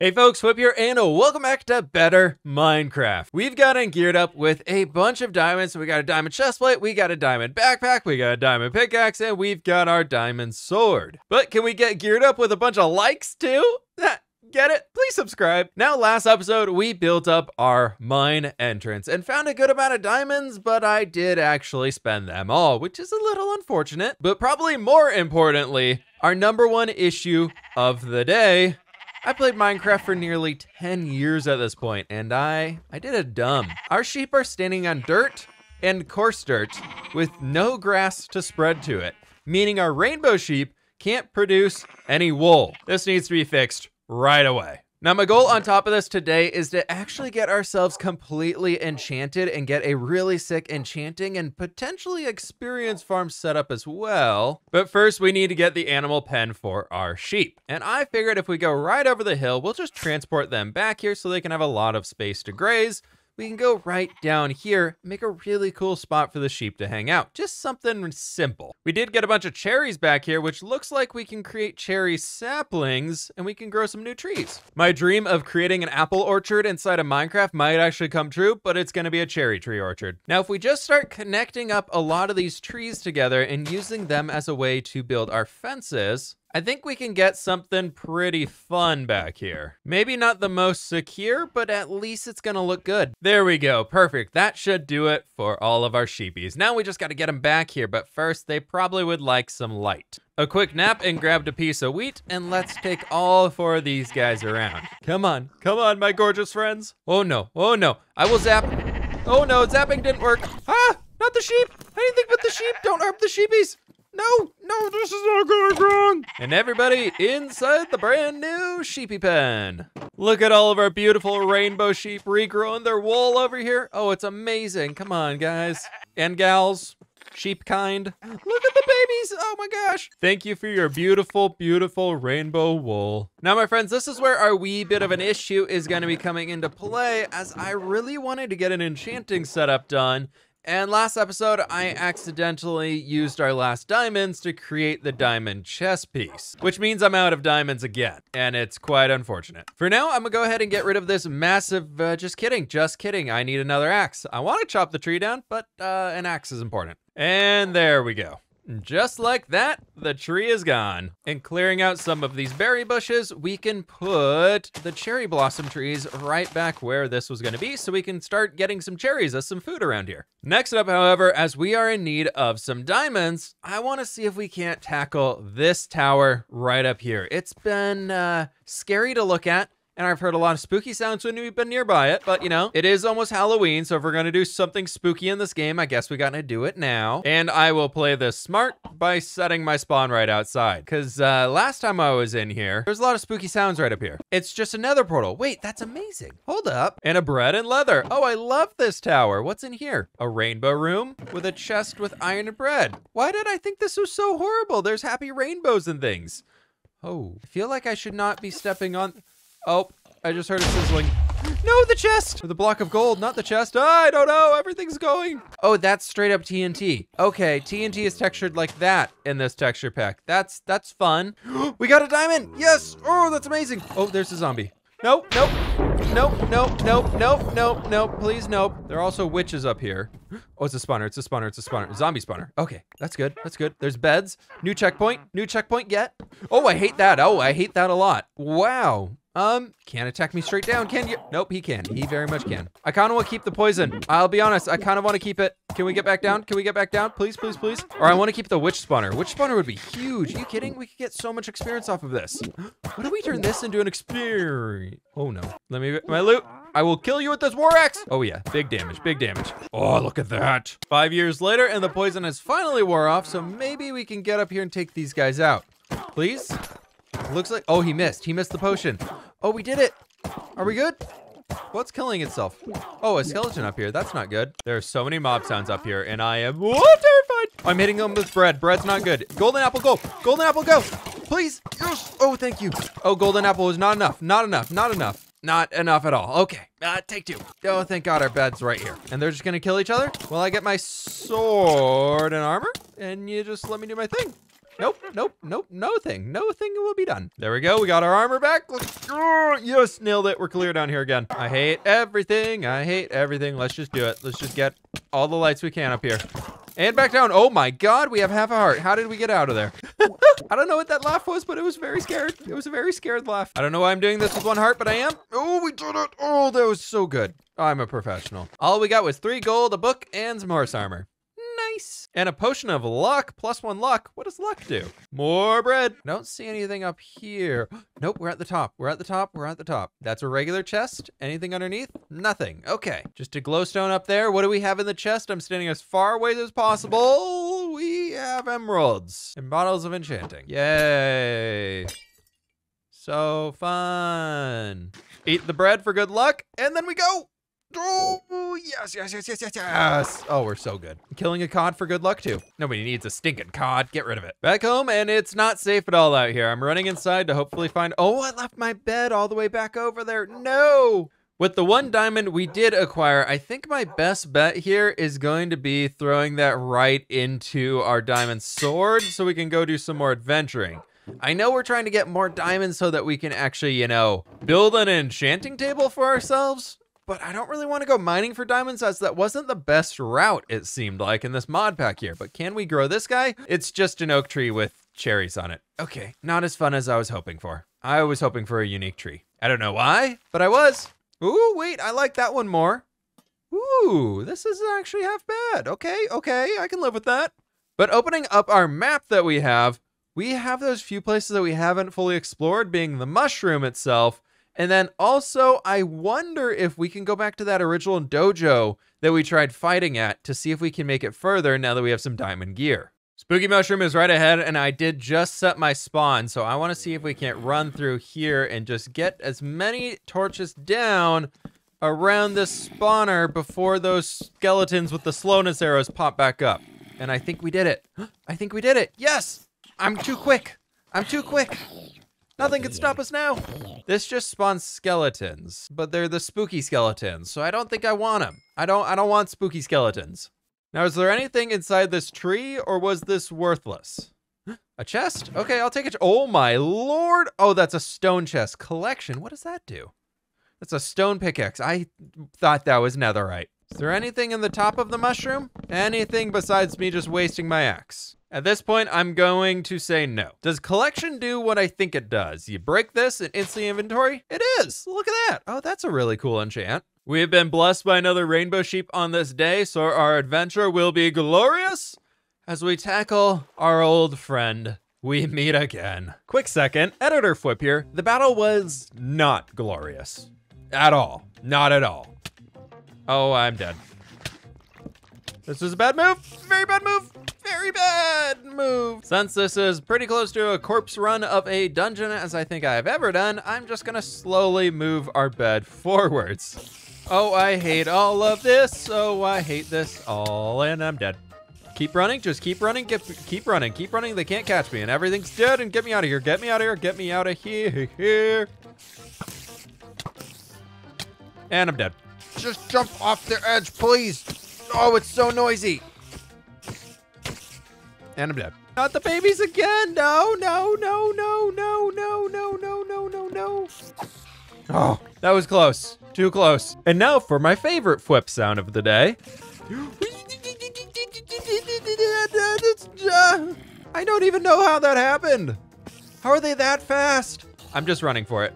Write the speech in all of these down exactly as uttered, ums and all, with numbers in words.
Hey folks, Whip here, and welcome back to Better Minecraft. We've gotten geared up with a bunch of diamonds. So we got a diamond chestplate, we got a diamond backpack, we got a diamond pickaxe, and we've got our diamond sword. But can we get geared up with a bunch of likes too? Get it? Please subscribe. Now, last episode, we built up our mine entrance and found a good amount of diamonds, but I did actually spend them all, which is a little unfortunate. But probably more importantly, our number one issue of the day. I played Minecraft for nearly ten years at this point, and I I did a dumb. Our sheep are standing on dirt and coarse dirt with no grass to spread to it, meaning our rainbow sheep can't produce any wool. This needs to be fixed right away. Now, my goal on top of this today is to actually get ourselves completely enchanted and get a really sick enchanting and potentially experience farm setup as well. But first, we need to get the animal pen for our sheep. And I figured if we go right over the hill, we'll just transport them back here so they can have a lot of space to graze. We can go right down here, make a really cool spot for the sheep to hang out. Just something simple. We did get a bunch of cherries back here, which looks like we can create cherry saplings and we can grow some new trees. My dream of creating an apple orchard inside of Minecraft might actually come true, but it's gonna be a cherry tree orchard. Now, if we just start connecting up a lot of these trees together and using them as a way to build our fences, I think we can get something pretty fun back here. Maybe not the most secure, but at least it's gonna look good. There we go, perfect. That should do it for all of our sheepies. Now we just gotta get them back here, but first they probably would like some light. A quick nap and grabbed a piece of wheat, and let's take all four of these guys around. Come on, come on, my gorgeous friends. Oh no, oh no, I will zap. Oh no, zapping didn't work. Ah, not the sheep, anything but the sheep. Don't harm the sheepies. No, no, this is not going wrong. And everybody inside the brand new sheepy pen. Look at all of our beautiful rainbow sheep regrowing their wool over here. Oh, it's amazing. Come on, guys and gals, sheep kind. Look at the babies, oh my gosh. Thank you for your beautiful, beautiful rainbow wool. Now, my friends, this is where our wee bit of an issue is gonna be coming into play, as I really wanted to get an enchanting setup done. And last episode, I accidentally used our last diamonds to create the diamond chess piece, which means I'm out of diamonds again, and it's quite unfortunate. For now, I'm gonna go ahead and get rid of this massive, uh, just kidding, just kidding, I need another axe. I wanna chop the tree down, but uh, an axe is important. And there we go. Just like that, the tree is gone. And clearing out some of these berry bushes, we can put the cherry blossom trees right back where this was gonna be so we can start getting some cherries as some food around here. Next up, however, as we are in need of some diamonds, I wanna see if we can't tackle this tower right up here. It's been uh, scary to look at, and I've heard a lot of spooky sounds when we've been nearby it, but you know, it is almost Halloween, so if we're gonna do something spooky in this game, I guess we gotta do it now. And I will play this smart by setting my spawn right outside, because uh, last time I was in here, there's a lot of spooky sounds right up here. It's just another portal. Wait, that's amazing. Hold up. And a bread and leather. Oh, I love this tower. What's in here? A rainbow room with a chest with iron and bread. Why did I think this was so horrible? There's happy rainbows and things. Oh, I feel like I should not be stepping on... Oh, I just heard it sizzling. No, the chest! Or the block of gold, not the chest. Ah, I don't know, everything's going. Oh, that's straight up T N T. Okay, T N T is textured like that in this texture pack. That's that's fun. We got a diamond, yes! Oh, that's amazing. Oh, there's a zombie. Nope, nope, nope, nope, nope, nope, nope, nope, please nope. There are also witches up here. Oh, it's a spawner, it's a spawner, it's a spawner. Zombie spawner, okay, that's good, that's good. There's beds, new checkpoint, new checkpoint yet. Oh, I hate that, oh, I hate that a lot. Wow. Um, can't attack me straight down, can you? Nope, he can, he very much can. I kind of want to keep the poison. I'll be honest, I kind of want to keep it. Can we get back down? Can we get back down? Please, please, please. Or I want to keep the witch spawner. Witch spawner would be huge. Are you kidding? We could get so much experience off of this. What if we turn this into an experience? Oh no, let me get my loot. I will kill you with this war axe. Oh yeah, big damage, big damage. Oh, look at that. Five years later and the poison has finally wore off, so maybe we can get up here and take these guys out. Please? Looks like, oh, he missed. He missed the potion. Oh, we did it. Are we good? What's killing itself? Oh, a skeleton up here. That's not good. There are so many mob sounds up here, and I am oh, terrified. I'm hitting them with bread. Bread's not good. Golden apple, go. Golden apple, go. Please. Yes. Oh, thank you. Oh, golden apple is not enough. Not enough. Not enough. Not enough at all. Okay. Uh, take two. Oh, thank God our bed's right here. And they're just going to kill each other? Well, I get my sword and armor, and you just let me do my thing. Nope, nope, nope, no thing. No thing will be done. There we go. We got our armor back. Let's go. Yes, nailed it. We're clear down here again. I hate everything. I hate everything. Let's just do it. Let's just get all the lights we can up here. And back down. Oh my God, we have half a heart. How did we get out of there? I don't know what that laugh was, but it was very scared. It was a very scared laugh. I don't know why I'm doing this with one heart, but I am. Oh, we did it. Oh, that was so good. I'm a professional. All we got was three gold, a book, and some horse armor. Nice. And a potion of luck, plus one luck. What does luck do? More bread. Don't see anything up here. Nope, we're at the top. We're at the top. We're at the top. That's a regular chest. Anything underneath? Nothing. Okay. Just a glowstone up there. What do we have in the chest? I'm standing as far away as possible. We have emeralds and bottles of enchanting. Yay. So fun. Eat the bread for good luck, and then we go. Oh, yes, yes, yes, yes, yes, yes. Oh, we're so good. Killing a cod for good luck, too. Nobody needs a stinking cod. Get rid of it. Back home, and it's not safe at all out here. I'm running inside to hopefully find... Oh, I left my bed all the way back over there. No! With the one diamond we did acquire, I think my best bet here is going to be throwing that right into our diamond sword so we can go do some more adventuring. I know we're trying to get more diamonds so that we can actually, you know, build an enchanting table for ourselves. But I don't really want to go mining for diamonds as that wasn't the best route, it seemed like, in this mod pack here. But can we grow this guy? It's just an oak tree with cherries on it. Okay, not as fun as I was hoping for. I was hoping for a unique tree. I don't know why, but I was. Ooh, wait, I like that one more. Ooh, this isn't actually half bad. Okay, okay, I can live with that. But opening up our map that we have, we have those few places that we haven't fully explored, being the mushroom itself. And then also, I wonder if we can go back to that original dojo that we tried fighting at to see if we can make it further now that we have some diamond gear. Spooky Mushroom is right ahead, and I did just set my spawn, so I want to see if we can't run through here and just get as many torches down around this spawner before those skeletons with the slowness arrows pop back up. And I think we did it. I think we did it. Yes! I'm too quick. I'm too quick. Nothing can stop us now. This just spawns skeletons, but they're the spooky skeletons, so I don't think I want them. I don't I don't want spooky skeletons. Now, is there anything inside this tree, or was this worthless? A chest? Okay, I'll take it. Oh my Lord. Oh, that's a stone chest collection. What does that do? That's a stone pickaxe. I thought that was netherite. Is there anything in the top of the mushroom? Anything besides me just wasting my axe? At this point, I'm going to say no. Does collection do what I think it does? You break this and instantly inventory? It is, look at that. Oh, that's a really cool enchant. We have been blessed by another rainbow sheep on this day, so our adventure will be glorious as we tackle our old friend. We meet again. Quick second, Editor fWhip here. The battle was not glorious at all, not at all. Oh, I'm dead. This was a bad move, very bad move. Very bad move. Since this is pretty close to a corpse run of a dungeon as I think I have ever done, I'm just gonna slowly move our bed forwards. Oh, I hate all of this. Oh, I hate this all, and I'm dead. Keep running, just keep running, get, keep running, keep running. They can't catch me, and everything's dead, and get me out of here, get me out of here, get me out of here. And I'm dead. Just jump off the edge, please. Oh, it's so noisy. And I'm dead. Not the babies again. No, no, no, no, no, no, no, no, no, no, no. Oh, that was close. Too close. And now for my favorite fWhip sound of the day. I don't even know how that happened. How are they that fast? I'm just running for it.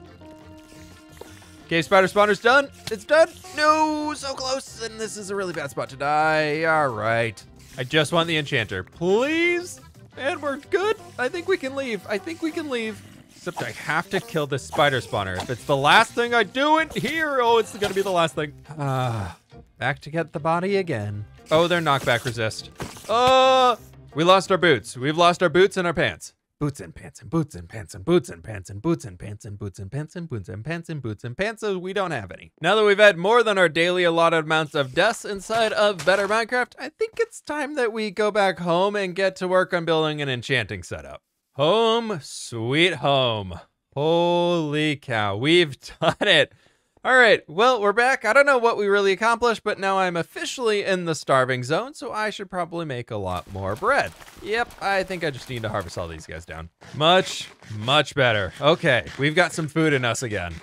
Okay, spider spawner's done. It's done. No, so close. And this is a really bad spot to die. All right. I just want the enchanter, please. And we're good. I think we can leave. I think we can leave. Except I have to kill this spider spawner. If it's the last thing I do in here, oh, it's gonna be the last thing. Ah, back to get the body again. Oh, they're knockback resist. Uh, we lost our boots. We've lost our boots and our pants. Boots and pants and boots and pants and boots and pants and boots and pants and boots and pants and boots and pants and boots and pants. We don't have any. Now that we've had more than our daily allotted amounts of deaths inside of Better Minecraft, I think it's time that we go back home and get to work on building an enchanting setup. Home, sweet home. Holy cow, we've done it. All right, well, we're back. I don't know what we really accomplished, but now I'm officially in the starving zone, so I should probably make a lot more bread. Yep, I think I just need to harvest all these guys down. Much, much better. Okay, we've got some food in us again.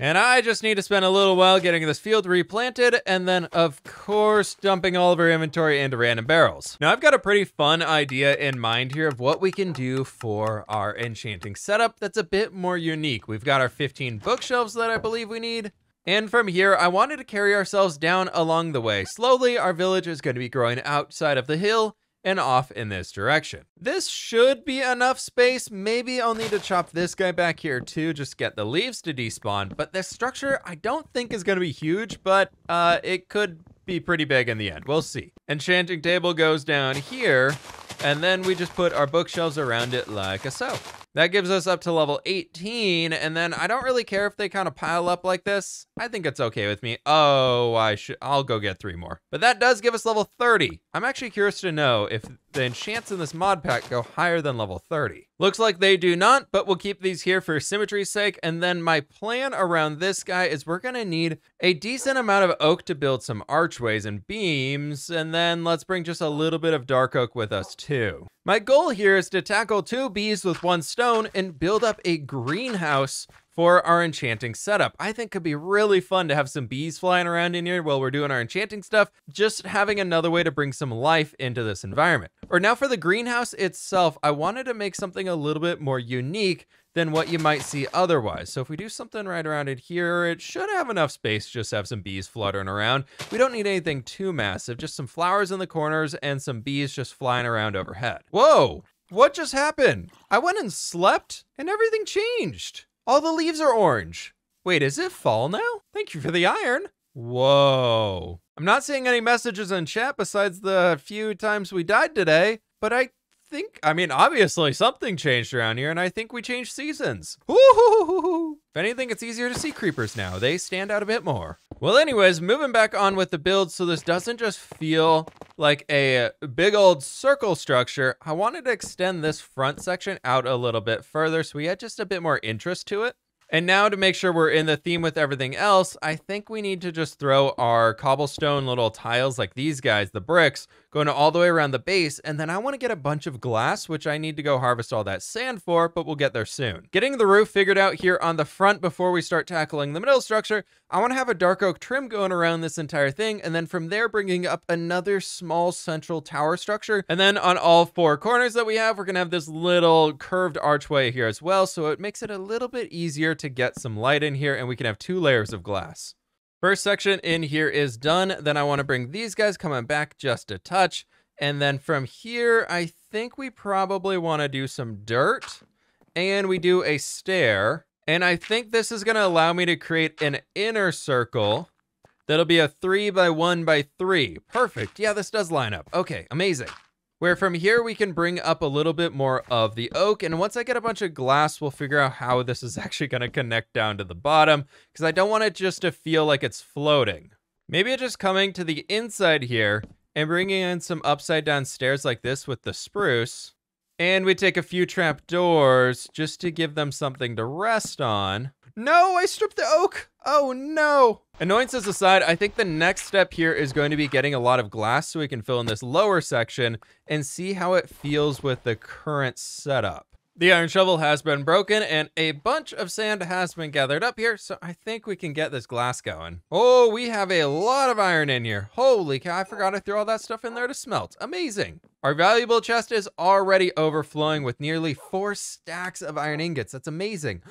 And I just need to spend a little while getting this field replanted, and then, of course, dumping all of our inventory into random barrels. Now, I've got a pretty fun idea in mind here of what we can do for our enchanting setup that's a bit more unique. We've got our fifteen bookshelves that I believe we need. And from here, I wanted to carry ourselves down along the way. Slowly, our village is going to be growing outside of the hill and off in this direction. This should be enough space. Maybe I'll need to chop this guy back here too, just get the leaves to despawn. But this structure, I don't think is going to be huge, but uh, it could be pretty big in the end. We'll see. Enchanting table goes down here, and then we just put our bookshelves around it like so. That gives us up to level eighteen, and then I don't really care if they kind of pile up like this. I think it's okay with me. Oh, I should, I'll go get three more. But that does give us level thirty. I'm actually curious to know if the enchants in this mod pack go higher than level thirty. Looks like they do not, but we'll keep these here for symmetry's sake. And then my plan around this guy is we're gonna need a decent amount of oak to build some archways and beams, and then let's bring just a little bit of dark oak with us too. My goal here is to tackle two bees with one stone and build up a greenhouse for our enchanting setup. I think could be really fun to have some bees flying around in here while we're doing our enchanting stuff, just having another way to bring some life into this environment. Or now for the greenhouse itself, I wanted to make something a little bit more unique than what you might see otherwise. So if we do something right around it here, it should have enough space, just have some bees fluttering around. We don't need anything too massive, just some flowers in the corners and some bees just flying around overhead. Whoa, what just happened? I went and slept and everything changed. All the leaves are orange. Wait, is it fall now? Thank you for the iron. Whoa. I'm not seeing any messages in chat besides the few times we died today, but I think, I mean, obviously something changed around here and I think we changed seasons. Woo-hoo-hoo-hoo-hoo. If anything, it's easier to see creepers now. They stand out a bit more. Well, anyways, moving back on with the build so this doesn't just feel like a big old circle structure, I wanted to extend this front section out a little bit further so we had just a bit more interest to it. And now to make sure we're in the theme with everything else, I think we need to just throw our cobblestone little tiles like these guys, the bricks, going all the way around the base. And then I want to get a bunch of glass, which I need to go harvest all that sand for, but we'll get there soon. Getting the roof figured out here on the front before we start tackling the middle structure, I want to have a dark oak trim going around this entire thing. And then from there, bringing up another small central tower structure. And then on all four corners that we have, we're going to have this little curved archway here as well. So it makes it a little bit easier to get some light in here, and we can have two layers of glass. First section in here is done. Then I want to bring these guys coming back just a touch. And then from here, I think we probably want to do some dirt, and we do a stair. And I think this is going to allow me to create an inner circle. That'll be a three by one by three. Perfect. Yeah, this does line up. Okay, amazing. Where from here we can bring up a little bit more of the oak. And once I get a bunch of glass, we'll figure out how this is actually gonna connect down to the bottom, because I don't want it just to feel like it's floating. Maybe it's just coming to the inside here and bringing in some upside down stairs like this with the spruce. And we take a few trap doors just to give them something to rest on. No, I stripped the oak. Oh no. Annoyances aside, I think the next step here is going to be getting a lot of glass so we can fill in this lower section and see how it feels with the current setup. The iron shovel has been broken and a bunch of sand has been gathered up here, so I think we can get this glass going. Oh, we have a lot of iron in here. Holy cow, I forgot I threw all that stuff in there to smelt. Amazing. Our valuable chest is already overflowing with nearly four stacks of iron ingots. That's amazing.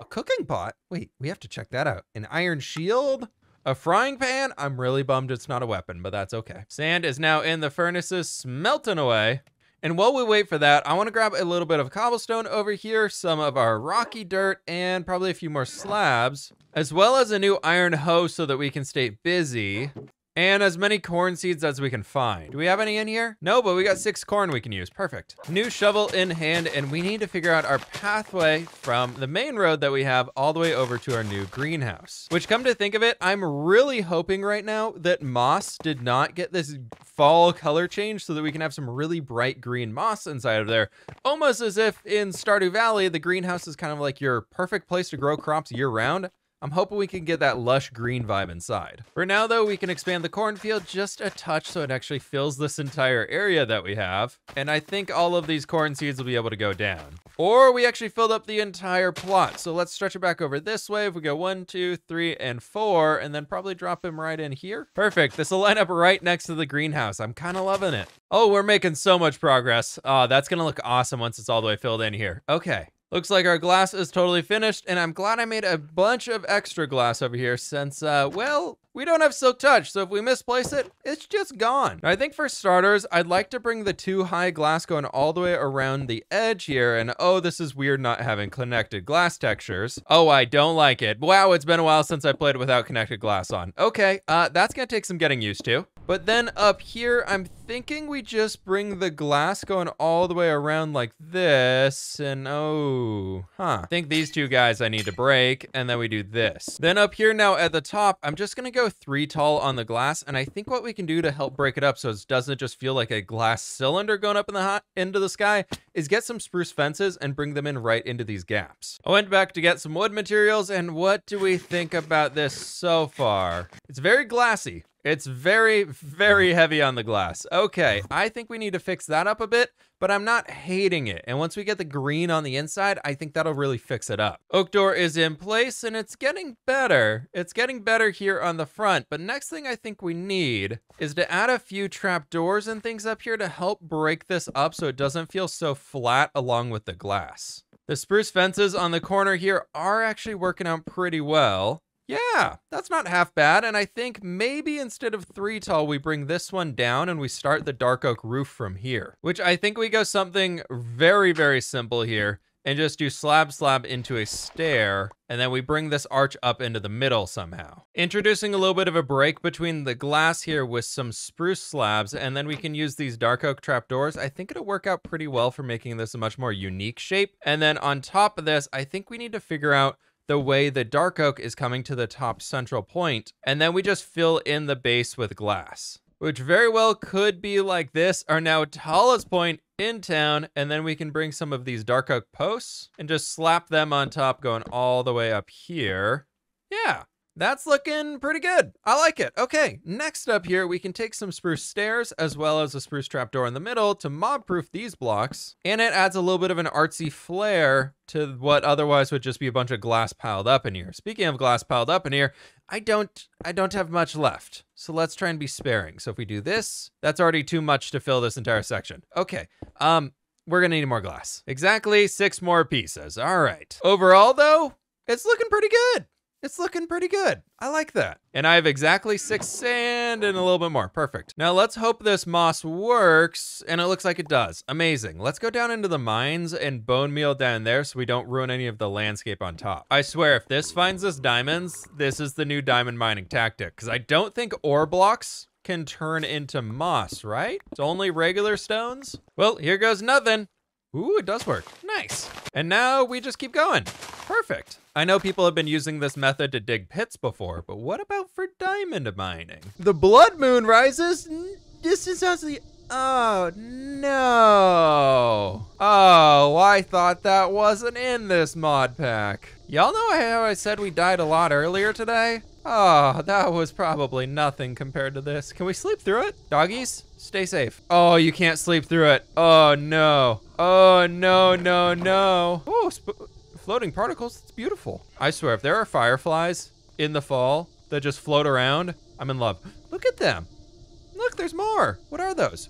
A cooking pot? Wait, we have to check that out. An iron shield? A frying pan? I'm really bummed it's not a weapon, but that's okay. Sand is now in the furnaces, smelting away. And while we wait for that, I want to grab a little bit of cobblestone over here, some of our rocky dirt, and probably a few more slabs, as well as a new iron hoe so that we can stay busy, and as many corn seeds as we can find. Do we have any in here? No, but we got six corn we can use. Perfect. New shovel in hand, and we need to figure out our pathway from the main road that we have all the way over to our new greenhouse, which, come to think of it, I'm really hoping right now that moss did not get this fall color change so that we can have some really bright green moss inside of there. Almost as if in Stardew Valley, the greenhouse is kind of like your perfect place to grow crops year round. I'm hoping we can get that lush green vibe inside. For now though, we can expand the cornfield just a touch so it actually fills this entire area that we have. And I think all of these corn seeds will be able to go down. Or we actually filled up the entire plot. So let's stretch it back over this way. If we go one, two, three, and four, and then probably drop him right in here. Perfect, this will line up right next to the greenhouse. I'm kind of loving it. Oh, we're making so much progress. Uh, that's gonna look awesome once it's all the way filled in here. Okay. Looks like our glass is totally finished, and I'm glad I made a bunch of extra glass over here since, uh, well, we don't have silk touch, so if we misplace it, it's just gone. Now, I think for starters, I'd like to bring the two high glass going all the way around the edge here, and oh, this is weird not having connected glass textures. Oh, I don't like it. Wow, it's been a while since I played without connected glass on. Okay, uh, that's gonna take some getting used to. But then up here, I'm thinking we just bring the glass going all the way around like this, and oh, huh. I think these two guys I need to break, and then we do this. Then up here now at the top, I'm just gonna go three tall on the glass, and I think what we can do to help break it up so it doesn't just feel like a glass cylinder going up in the hot into the sky is get some spruce fences and bring them in right into these gaps. I went back to get some wood materials, and what do we think about this so far? It's very glassy. It's very, very heavy on the glass. Okay, I think we need to fix that up a bit, but I'm not hating it. And once we get the green on the inside, I think that'll really fix it up. Oak door is in place and it's getting better. It's getting better here on the front, but next thing I think we need is to add a few trap doors and things up here to help break this up so it doesn't feel so flat along with the glass. The spruce fences on the corner here are actually working out pretty well. Yeah, that's not half bad, and I think maybe instead of three tall, we bring this one down and we start the dark oak roof from here, which I think we go something very, very simple here and just do slab slab into a stair, and then we bring this arch up into the middle somehow. Introducing a little bit of a break between the glass here with some spruce slabs, and then we can use these dark oak trapdoors. I think it'll work out pretty well for making this a much more unique shape. And then on top of this, I think we need to figure out the way the dark oak is coming to the top central point, and then we just fill in the base with glass, which very well could be like this, our now tallest point in town, and then we can bring some of these dark oak posts and just slap them on top going all the way up here. Yeah. That's looking pretty good. I like it. Okay, next up here, we can take some spruce stairs as well as a spruce trapdoor in the middle to mob-proof these blocks. And it adds a little bit of an artsy flair to what otherwise would just be a bunch of glass piled up in here. Speaking of glass piled up in here, I don't, I don't have much left. So let's try and be sparing. So if we do this, that's already too much to fill this entire section. Okay, um, we're gonna need more glass. Exactly six more pieces. All right. Overall though, it's looking pretty good. It's looking pretty good. I like that. And I have exactly six sand and a little bit more. Perfect. Now let's hope this moss works, and it looks like it does. Amazing. Let's go down into the mines and bone meal down there so we don't ruin any of the landscape on top. I swear, if this finds us diamonds, this is the new diamond mining tactic, because I don't think ore blocks can turn into moss, right? It's only regular stones. Well, here goes nothing. Ooh, it does work. Nice. And now we just keep going. Perfect. I know people have been using this method to dig pits before, but what about for diamond mining? The blood moon rises. This is actually, oh no. Oh, I thought that wasn't in this mod pack. Y'all know how I said we died a lot earlier today? Oh, that was probably nothing compared to this. Can we sleep through it? Doggies, stay safe. Oh, you can't sleep through it. Oh no. Oh no, no, no. Oh, sp- floating particles, it's beautiful. I swear, if there are fireflies in the fall that just float around, I'm in love. Look at them. Look, there's more. What are those?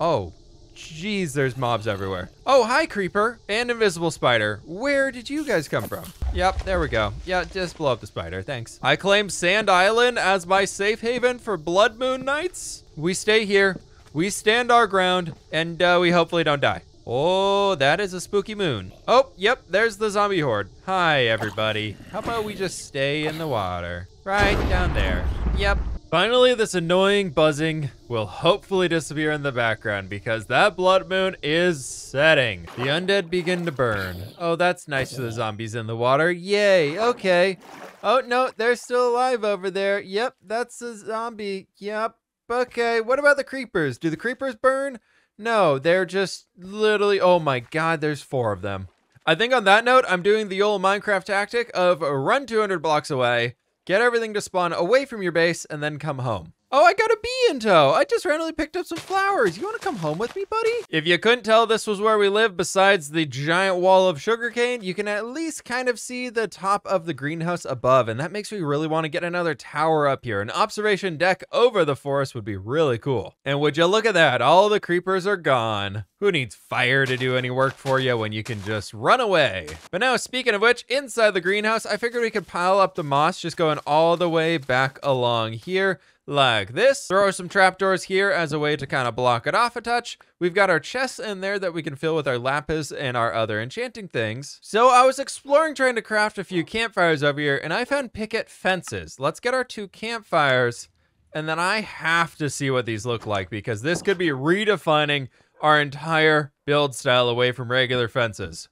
Oh, jeez, there's mobs everywhere. Oh, hi, creeper and invisible spider. Where did you guys come from? Yep, there we go. Yeah, just blow up the spider, thanks. I claim Sand Island as my safe haven for blood moon nights. We stay here, we stand our ground, and uh, we hopefully don't die. Oh, that is a spooky moon. Oh, yep, there's the zombie horde. Hi, everybody. How about we just stay in the water? Right down there. Yep. Finally, this annoying buzzing will hopefully disappear in the background because that blood moon is setting. The undead begin to burn. Oh, that's nice for the zombies in the water. Yay, okay. Oh, no, they're still alive over there. Yep, that's a zombie. Yep, okay. What about the creepers? Do the creepers burn? No, they're just literally, oh my God, there's four of them. I think on that note, I'm doing the old Minecraft tactic of run two hundred blocks away, get everything to spawn away from your base, and then come home. Oh, I got a bee in tow. I just randomly picked up some flowers. You want to come home with me, buddy? If you couldn't tell this was where we live, besides the giant wall of sugarcane, you can at least kind of see the top of the greenhouse above, and that makes me really want to get another tower up here. An observation deck over the forest would be really cool. And would you look at that? All the creepers are gone. Who needs fire to do any work for you when you can just run away? But now, speaking of which, inside the greenhouse, I figured we could pile up the moss, just going all the way back along here. Like this. Throw some trapdoors here as a way to kind of block it off a touch. We've got our chests in there that we can fill with our lapis and our other enchanting things. So I was exploring trying to craft a few campfires over here, and I found picket fences. Let's get our two campfires, and then I have to see what these look like, because this could be redefining our entire build style away from regular fences.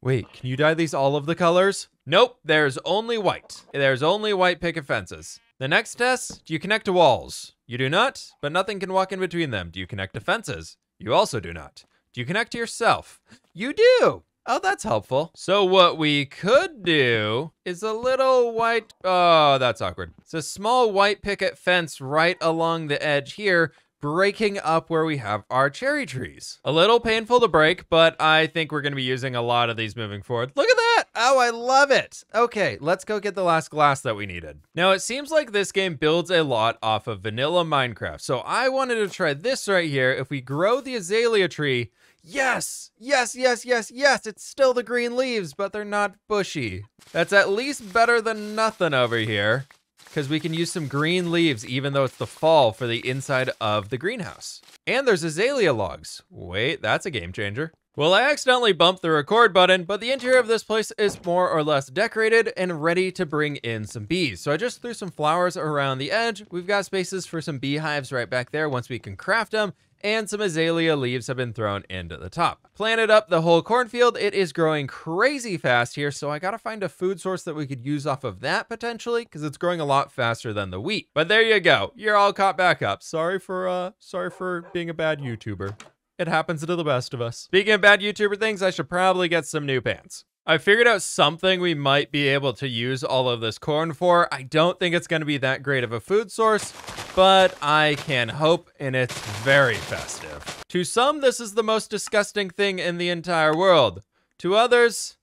Wait, can you dye these all of the colors? Nope, there's only white. There's only white picket fences. The next test, do you connect to walls? You do not, but nothing can walk in between them. Do you connect to fences? You also do not. Do you connect to yourself? You do. Oh, that's helpful. So what we could do is a little white, oh, that's awkward. It's a small white picket fence right along the edge here, breaking up where we have our cherry trees. A little painful to break, but I think we're gonna be using a lot of these moving forward. Look at that. Oh, I love it. Okay, let's go get the last glass that we needed. Now, it seems like this game builds a lot off of vanilla Minecraft. So I wanted to try this right here. If we grow the azalea tree, yes, yes, yes, yes, yes. It's still the green leaves, but they're not bushy. That's at least better than nothing over here, because we can use some green leaves, even though it's the fall, for the inside of the greenhouse. And there's azalea logs. Wait, that's a game changer. Well, I accidentally bumped the record button, but the interior of this place is more or less decorated and ready to bring in some bees. So I just threw some flowers around the edge. We've got spaces for some beehives right back there once we can craft them, and some azalea leaves have been thrown into the top. Planted up the whole cornfield. It is growing crazy fast here, so I gotta find a food source that we could use off of that potentially, because it's growing a lot faster than the wheat. But there you go. You're all caught back up. Sorry for, uh, sorry for being a bad YouTuber. It happens to the best of us. Speaking of bad YouTuber things, I should probably get some new pants. I figured out something we might be able to use all of this corn for. I don't think it's gonna be that great of a food source, but I can hope, and it's very festive. To some, this is the most disgusting thing in the entire world. To others,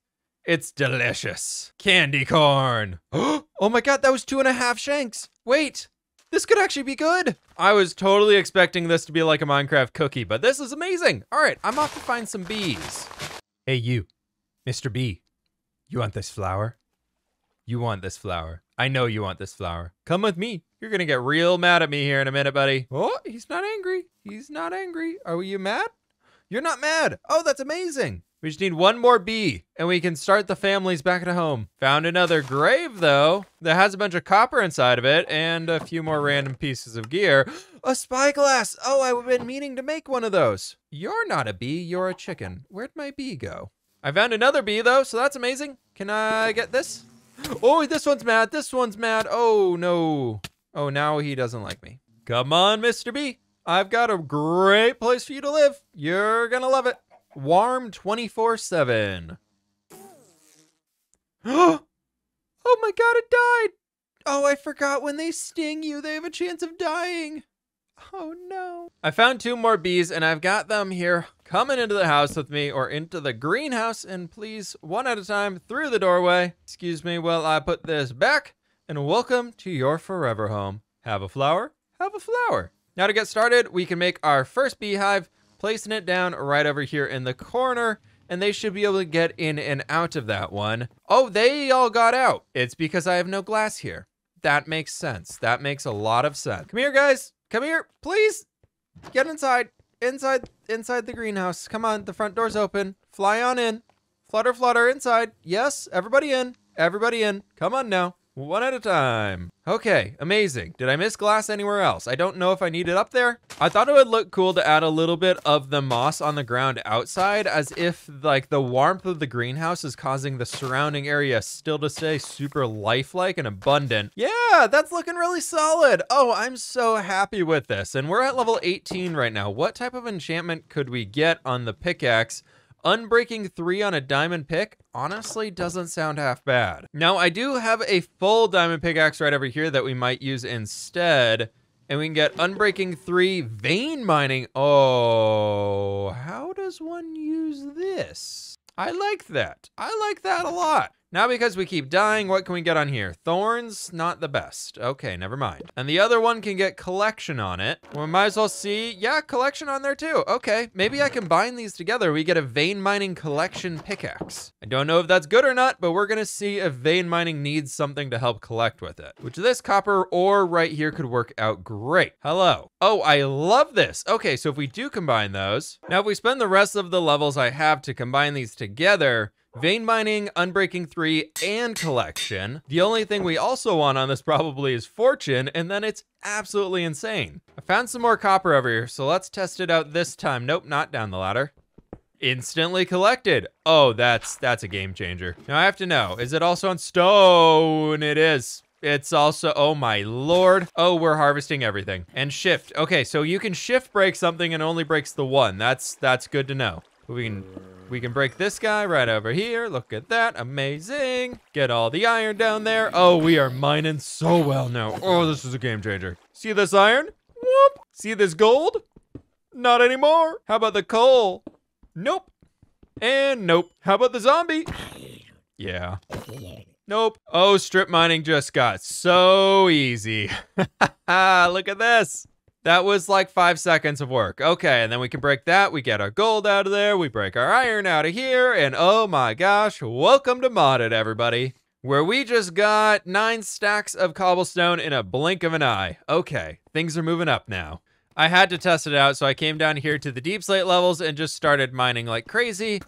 it's delicious. Candy corn. Oh my God, that was two and a half shanks. Wait. This could actually be good. I was totally expecting this to be like a Minecraft cookie, but this is amazing. All right, I'm off to find some bees. Hey you, Mister Bee, you want this flower? You want this flower. I know you want this flower. Come with me. You're gonna get real mad at me here in a minute, buddy. Oh, he's not angry. He's not angry. Are you mad? You're not mad. Oh, that's amazing. We just need one more bee and we can start the families back at home. Found another grave though, that has a bunch of copper inside of it and a few more random pieces of gear. A spyglass. Oh, I've been meaning to make one of those. You're not a bee, you're a chicken. Where'd my bee go? I found another bee though, so that's amazing. Can I get this? Oh, this one's mad, this one's mad. Oh no. Oh, now he doesn't like me. Come on, Mister Bee. I've got a great place for you to live. You're gonna love it. Warm twenty-four seven. Oh my God, it died. Oh, I forgot when they sting you, they have a chance of dying. Oh no. I found two more bees and I've got them here coming into the house with me, or into the greenhouse, and please, one at a time through the doorway. Excuse me while I put this back, and welcome to your forever home. Have a flower, have a flower. Now to get started, we can make our first beehive, placing it down right over here in the corner, and they should be able to get in and out of that one. Oh, they all got out. It's because I have no glass here. That makes sense. That makes a lot of sense. Come here, guys. Come here, please. Get inside, inside, inside the greenhouse. Come on, the front door's open. Fly on in. Flutter, flutter, inside. Yes, everybody in, everybody in. Come on now, one at a time. Okay, amazing. Did I miss glass anywhere else? I don't know if I need it up there. I thought it would look cool to add a little bit of the moss on the ground outside, as if like the warmth of the greenhouse is causing the surrounding area still to stay super lifelike and abundant. Yeah, that's looking really solid. Oh, I'm so happy with this. And we're at level eighteen right now. What type of enchantment could we get on the pickaxe Unbreaking three on a diamond pick honestly doesn't sound half bad. Now, I do have a full diamond pickaxe right over here that we might use instead, and we can get Unbreaking three vein mining. Oh, how does one use this? I like that. I like that a lot. Now, because we keep dying, what can we get on here? Thorns, not the best. Okay, never mind. And the other one can get collection on it. We might as well see, yeah, collection on there too. Okay, maybe I can bind these together. We get a vein mining collection pickaxe. I don't know if that's good or not, but we're gonna see if vein mining needs something to help collect with it, which this copper ore right here could work out great. Hello. Oh, I love this. Okay, so if we do combine those, now if we spend the rest of the levels I have to combine these together, vein mining, Unbreaking three, and collection. The only thing we also want on this probably is fortune, and then it's absolutely insane. I found some more copper over here, so let's test it out this time. Nope, not down the ladder. Instantly collected. Oh, that's that's a game changer. Now I have to know, is it also on stone? It is. It's also, oh my lord. Oh, we're harvesting everything. And shift. Okay, so you can shift break something and only breaks the one. That's that's good to know. We can... We can break this guy right over here. Look at that, amazing. Get all the iron down there. Oh, we are mining so well now. Oh, this is a game changer. See this iron? Whoop. See this gold? Not anymore. How about the coal? Nope. And nope. How about the zombie? Yeah. Nope. Oh, strip mining just got so easy. Look at this. That was like five seconds of work. Okay, and then we can break that. We get our gold out of there. We break our iron out of here. And oh my gosh, welcome to Modded, everybody, where we just got nine stacks of cobblestone in a blink of an eye. Okay, things are moving up now. I had to test it out, so I came down here to the deep slate levels and just started mining like crazy.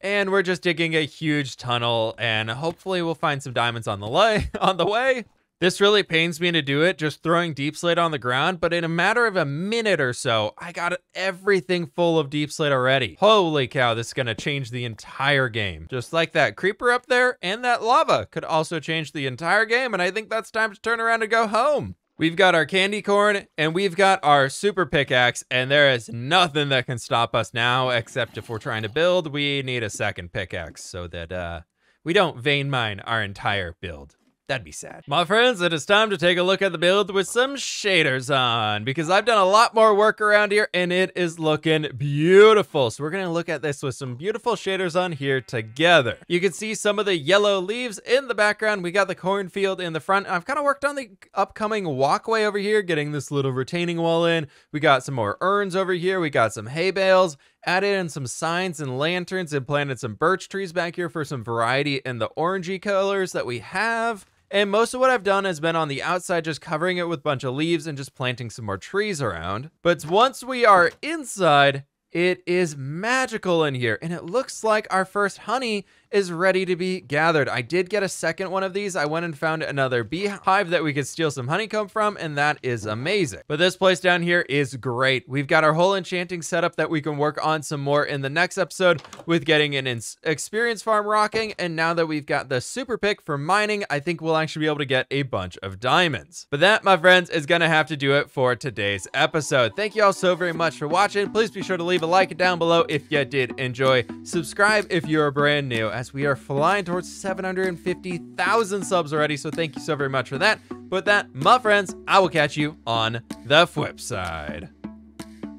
And we're just digging a huge tunnel, and hopefully we'll find some diamonds on the lay on the way. This really pains me to do it, just throwing deep slate on the ground, but in a matter of a minute or so, I got everything full of deep slate already. Holy cow, this is gonna change the entire game. Just like that creeper up there, and that lava could also change the entire game, and I think that's time to turn around and go home. We've got our candy corn, and we've got our super pickaxe, and there is nothing that can stop us now, except if we're trying to build, we need a second pickaxe so that uh, we don't vein mine our entire build. That'd be sad. My friends, it is time to take a look at the build with some shaders on, because I've done a lot more work around here and it is looking beautiful. So we're gonna look at this with some beautiful shaders on here together. You can see some of the yellow leaves in the background. We got the cornfield in the front. I've kind of worked on the upcoming walkway over here, getting this little retaining wall in. We got some more urns over here. We got some hay bales. Added in some signs and lanterns and planted some birch trees back here for some variety in the orangey colors that we have. And most of what I've done has been on the outside, just covering it with a bunch of leaves and just planting some more trees around. But once we are inside, it is magical in here. And it looks like our first honey is ready to be gathered. I did get a second one of these. I went and found another beehive that we could steal some honeycomb from, and that is amazing. But this place down here is great. We've got our whole enchanting setup that we can work on some more in the next episode with getting an experience farm rocking. And now that we've got the super pick for mining, I think we'll actually be able to get a bunch of diamonds. But that, my friends, is gonna have to do it for today's episode. Thank you all so very much for watching. Please be sure to leave a like down below if you did enjoy. Subscribe if you're brand new, as we are flying towards seven hundred fifty thousand subs already, so thank you so very much for that. But that, my friends, I will catch you on the flip side.